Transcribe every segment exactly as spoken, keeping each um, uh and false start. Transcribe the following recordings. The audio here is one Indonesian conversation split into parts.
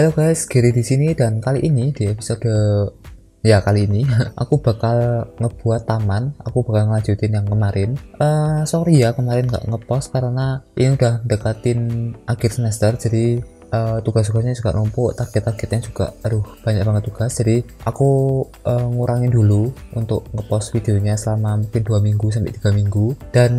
Halo guys, Gary di sini dan kali ini di episode ya kali ini aku bakal ngebuat taman. Aku bakal ngelanjutin yang kemarin. Uh, sorry ya kemarin nggak ngepost karena ini udah dekatin akhir semester, jadi uh, tugas-tugasnya juga numpuk, target-targetnya juga aduh banyak banget tugas. Jadi aku uh, ngurangin dulu untuk ngepost videonya selama mungkin dua minggu sampai tiga minggu, dan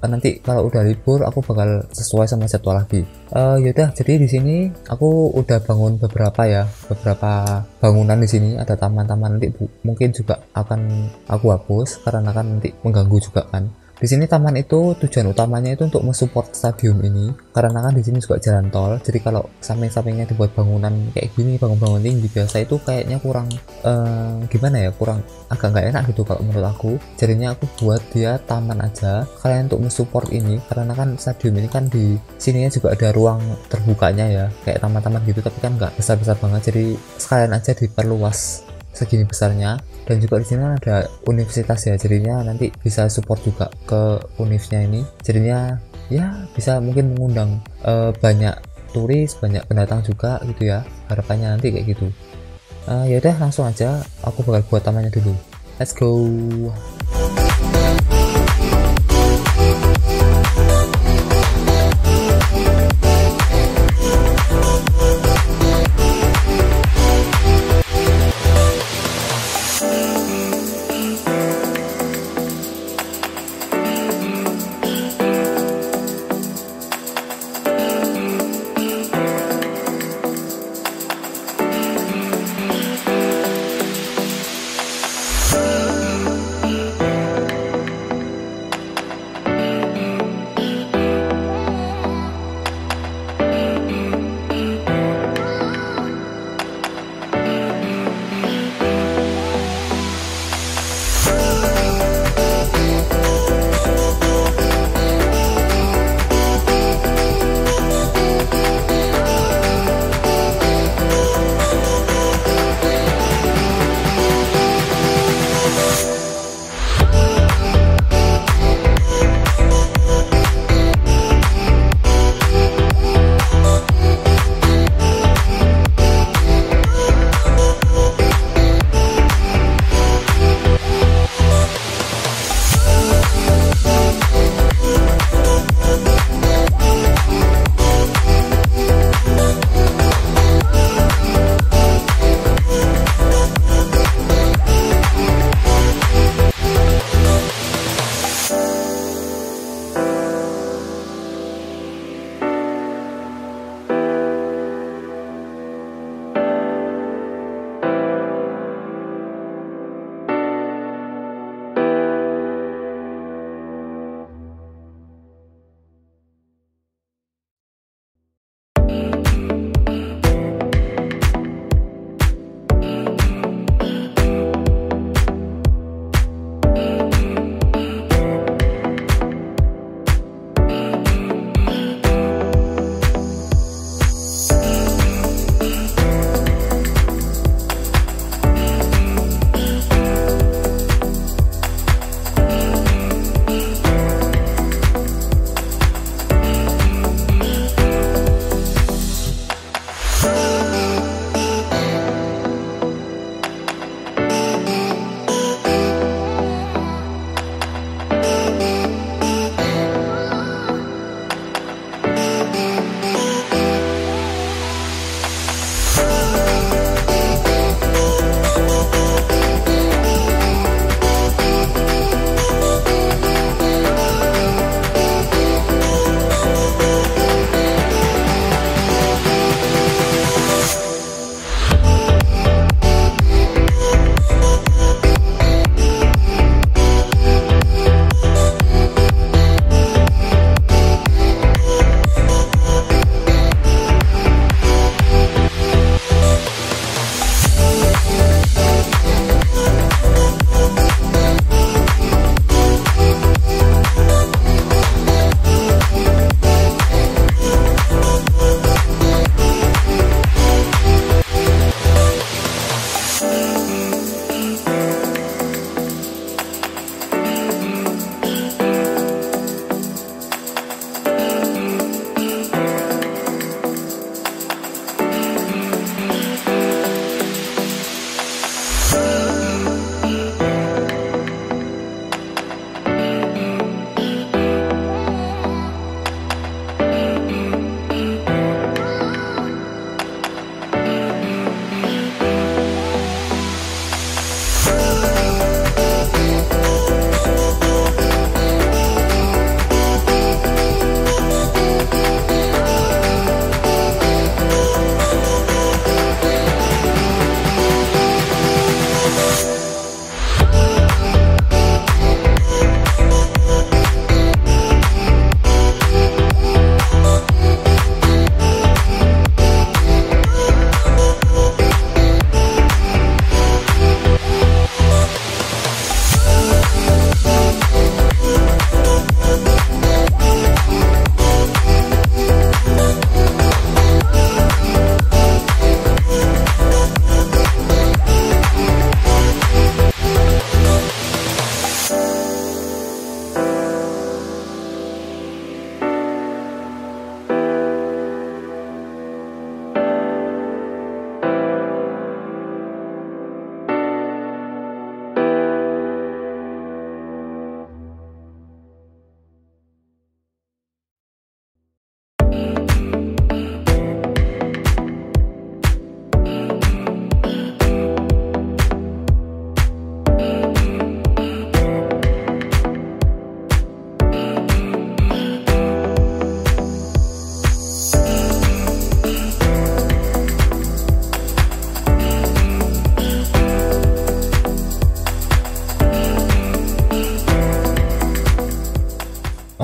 uh, nanti kalau udah libur aku bakal sesuai sama jadwal lagi. Uh, yaudah, jadi di sini aku udah bangun beberapa ya, beberapa bangunan di sini ada taman-taman, nanti bu, mungkin juga akan aku hapus karena kan nanti mengganggu juga kan. Di sini taman itu tujuan utamanya itu untuk mensupport stadium ini, karena kan di sini juga jalan tol. Jadi kalau samping-sampingnya dibuat bangunan kayak gini, bangun-bangun tinggi biasa itu kayaknya kurang uh, gimana ya, kurang agak nggak enak gitu kalau menurut aku. Jadinya aku buat dia taman aja, kalian untuk mensupport ini, karena kan stadium ini kan di sininya juga ada ruang terbukanya ya, kayak taman-taman gitu, tapi kan nggak besar-besar banget, jadi sekalian aja diperluas segini besarnya. Dan juga di sini ada universitas ya, jadinya nanti bisa support juga ke univnya ini, jadinya ya bisa mungkin mengundang uh, banyak turis, banyak pendatang juga gitu ya, harapannya nanti kayak gitu. Uh, ya udah langsung aja aku bakal buat tamannya dulu, let's go. Thank you.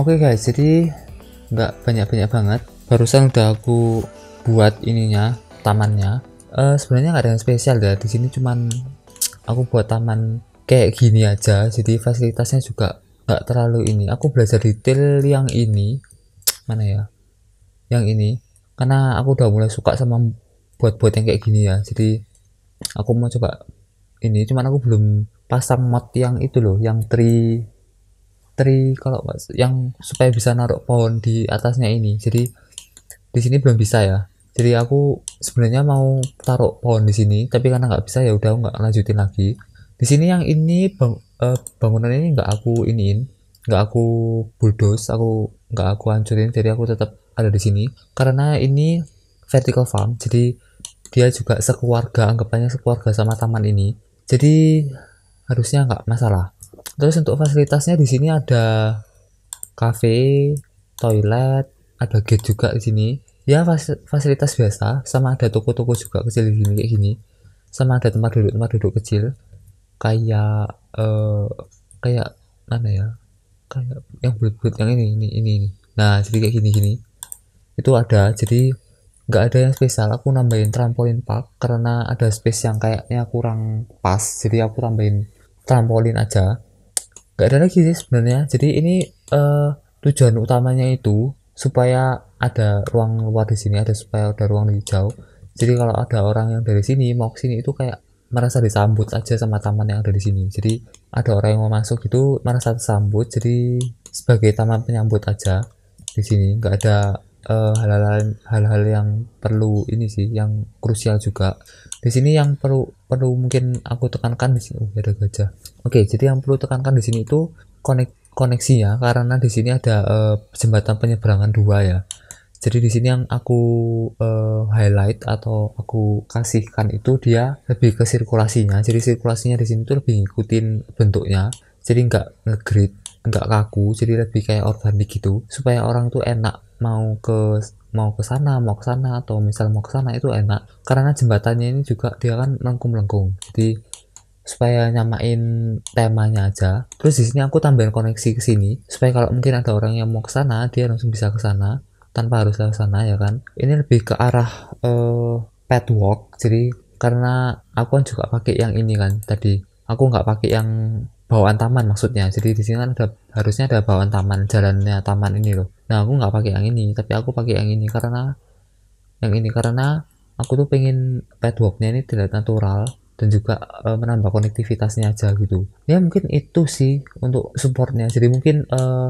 Oke guys, jadi nggak banyak-banyak banget. Barusan udah aku buat ininya, tamannya. Uh, sebenarnya nggak ada yang spesial ya. Di sini cuman aku buat taman kayak gini aja. Jadi fasilitasnya juga nggak terlalu ini. Aku belajar detail yang ini, mana ya? Yang ini. Karena aku udah mulai suka sama buat-buat yang kayak gini ya. Jadi aku mau coba ini. Cuman aku belum pasang mod yang itu loh, yang tree tree kalau yang supaya bisa naruh pohon di atasnya ini. Jadi di sini belum bisa ya. Jadi aku sebenarnya mau taruh pohon di sini, tapi karena nggak bisa ya udah nggak lanjutin lagi. Di sini yang ini bang, eh, bangunan ini nggak aku iniin, nggak aku bulldoze, aku nggak aku hancurin. Jadi aku tetap ada di sini karena ini vertical farm. Jadi dia juga sekeluarga, anggapannya sekeluarga sama taman ini. Jadi harusnya nggak masalah. Terus untuk fasilitasnya di sini ada cafe, toilet, ada gate juga di sini. Ya fasilitas biasa, sama ada toko-toko juga kecil gini kayak gini, sama ada tempat duduk tempat duduk kecil kayak uh, kayak mana ya, kayak yang bulat-bulat yang ini ini ini ini. Nah jadi kayak gini-gini itu ada. Jadi nggak ada yang spesial. Aku nambahin trampolin park karena ada space yang kayaknya kurang pas, jadi aku tambahin trampolin aja. Nggak ada lagi sih sebenarnya. Jadi ini uh, tujuan utamanya itu supaya ada ruang luar di sini, ada supaya ada ruang hijau. Jadi kalau ada orang yang dari sini mau ke sini itu kayak merasa disambut aja sama taman yang ada di sini. Jadi ada orang yang mau masuk itu merasa disambut. Jadi sebagai taman penyambut aja di sini. Nggak ada hal-hal uh, hal-hal yang perlu ini sih, yang krusial juga. Di sini yang perlu perlu mungkin aku tekankan di sini. Oh, ada gajah. Oke, jadi yang perlu tekankan di sini itu konek koneksi ya, karena di sini ada uh, jembatan penyeberangan dua ya. Jadi di sini yang aku uh, highlight atau aku kasihkan itu dia lebih ke sirkulasinya. Jadi sirkulasinya di sini tuh lebih ngikutin bentuknya. Jadi nggak ngegrid, nggak kaku. Jadi lebih kayak organik gitu. Supaya orang tuh enak mau ke mau ke sana, mau ke sana atau misal mau ke sana itu enak. Karena jembatannya ini juga dia kan melengkung-melengkung. Jadi supaya nyamain temanya aja. Terus di sini aku tambahin koneksi ke sini supaya kalau mungkin ada orang yang mau ke sana dia langsung bisa ke sana, tanpa harus ke sana ya kan. Ini lebih ke arah uh, pet walk. Jadi karena aku kan juga pakai yang ini kan tadi, aku nggak pakai yang bawaan taman maksudnya. Jadi di sini kan ada, harusnya ada bawaan taman, jalannya taman ini loh. Nah aku nggak pakai yang ini, tapi aku pakai yang ini karena yang ini karena aku tuh pengen pet walknya ini tidak natural dan juga uh, menambah konektivitasnya aja gitu. Ya mungkin itu sih untuk supportnya. Jadi mungkin uh,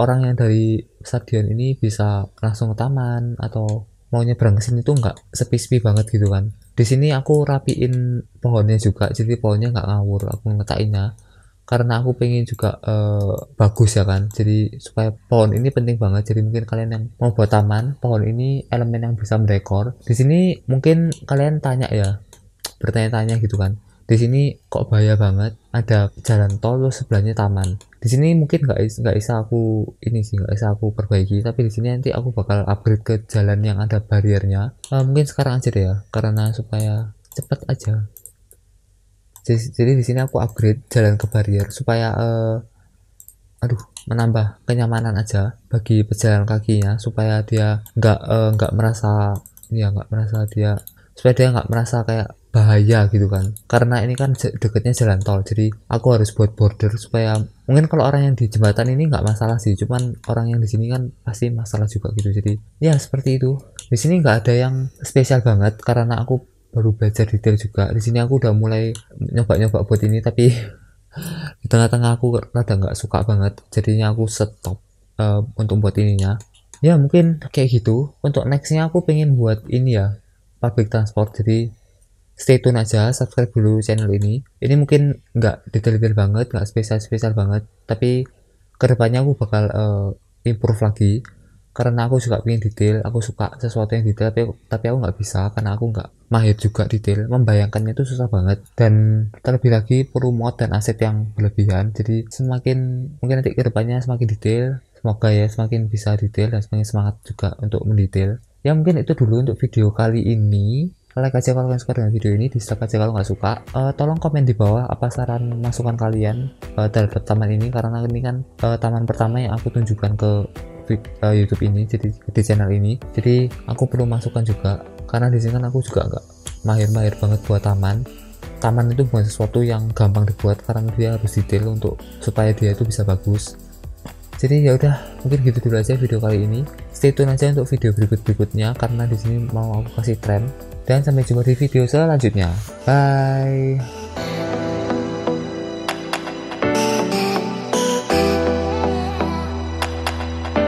orang yang dari stadion ini bisa langsung ke taman atau mau nyebrang ke sini tuh nggak sepi-sepi banget gitu kan. Di sini aku rapiin pohonnya juga, jadi pohonnya nggak ngawur aku ngetainnya karena aku pengen juga uh, bagus ya kan. Jadi supaya pohon ini penting banget. Jadi mungkin kalian yang mau buat taman, pohon ini elemen yang bisa mendekor. Di sini mungkin kalian tanya ya, bertanya-tanya gitu kan. Di sini kok bahaya banget, ada jalan tol terus sebelahnya taman. Di sini mungkin nggak nggak bisa aku ini sih, nggak bisa aku perbaiki, tapi di sini nanti aku bakal upgrade ke jalan yang ada bariernya. Uh, mungkin sekarang aja deh ya, karena supaya cepet aja. Jadi, jadi di sini aku upgrade jalan ke barier supaya uh, aduh menambah kenyamanan aja bagi pejalan kakinya, supaya dia nggak uh, nggak merasa ya nggak merasa dia supaya dia nggak merasa kayak bahaya gitu kan. Karena ini kan deketnya jalan tol, jadi aku harus buat border supaya mungkin kalau orang yang di jembatan ini nggak masalah sih, cuman orang yang di sini kan pasti masalah juga gitu. Jadi ya seperti itu. Di sini nggak ada yang spesial banget karena aku baru belajar detail juga. Di sini aku udah mulai nyoba-nyoba buat ini, tapi di tengah-tengah aku rada nggak suka banget, jadinya aku stop uh, untuk buat ininya. Ya mungkin kayak gitu. Untuk nextnya aku pengen buat ini ya, public transport. Jadi stay tune aja, subscribe dulu channel ini. Ini mungkin nggak detail-detail banget, nggak spesial-spesial banget, tapi kedepannya aku bakal uh, improve lagi karena aku juga pengen detail. Aku suka sesuatu yang detail, tapi tapi aku nggak bisa karena aku nggak mahir juga detail. Membayangkannya itu susah banget, dan terlebih lagi perlu mod dan aset yang berlebihan. Jadi semakin mungkin nanti kedepannya semakin detail, semoga ya semakin bisa detail dan semakin semangat juga untuk mendetail. Ya mungkin itu dulu untuk video kali ini. like aja kalau kalian suka dengan video ini, dislike aja kalau nggak suka. Uh, tolong komen di bawah apa saran masukan kalian uh, terhadap taman ini, karena ini kan uh, taman pertama yang aku tunjukkan ke uh, YouTube ini, jadi di channel ini. Jadi aku perlu masukan juga, karena di sini kan aku juga nggak mahir-mahir banget buat taman. Taman itu bukan sesuatu yang gampang dibuat, karena dia harus detail untuk supaya dia itu bisa bagus. Jadi ya udah, mungkin gitu dulu aja video kali ini. Stay tune aja untuk video berikut-berikutnya, karena di sini mau aku kasih tren. Dan sampai jumpa di video selanjutnya. Bye.